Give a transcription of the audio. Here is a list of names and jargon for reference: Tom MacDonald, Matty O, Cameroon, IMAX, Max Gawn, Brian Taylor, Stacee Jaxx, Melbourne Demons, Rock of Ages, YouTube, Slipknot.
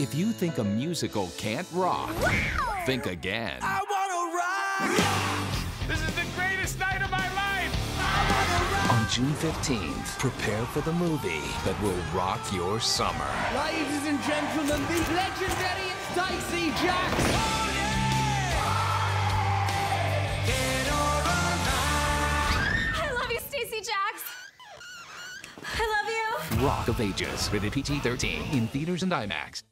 If you think a musical can't rock, think again. I wanna rock! This is the greatest night of my life! I wanna rock! On June 15th, prepare for the movie that will rock your summer. Ladies and gentlemen, the legendary Stacee Jaxx! Oh, yeah! Get over. I love you, Stacee Jaxx! I love you! Rock of Ages, rated PG-13, in theaters and IMAX.